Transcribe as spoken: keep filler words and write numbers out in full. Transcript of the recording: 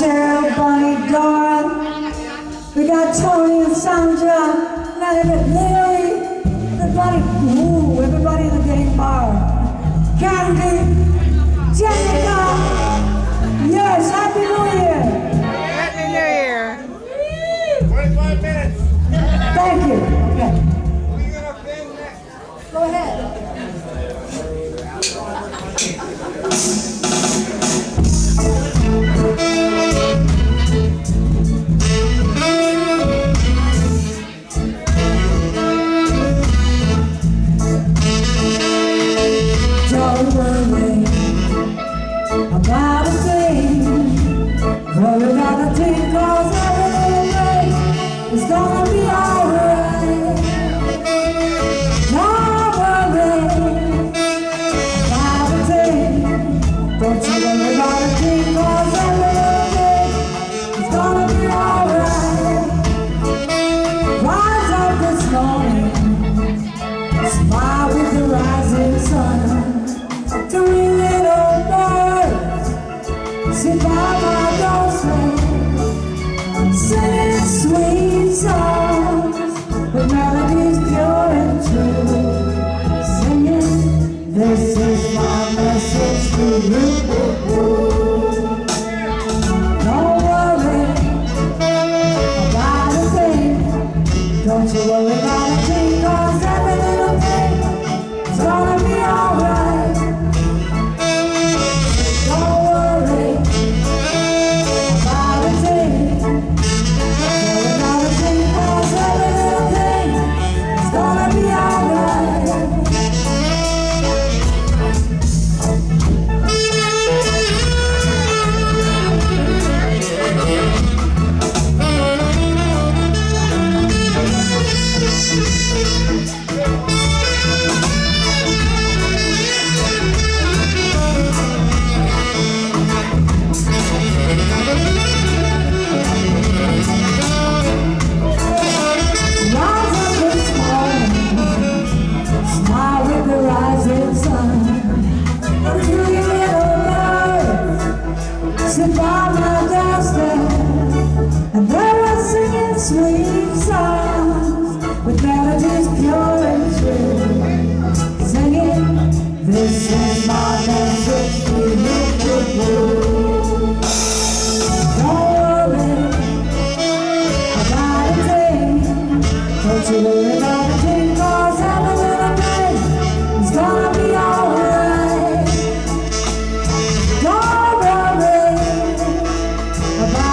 Cheryl, Bonnie, Dora. We got Tony and Sandra, Melody, Lily, everybody, ooh, everybody in the game bar. Candy, Jessica, yes, Happy New Year. Happy New Year. twenty-five minutes. Thank you. Okay. What are you going to play next? Go ahead. Bye-bye.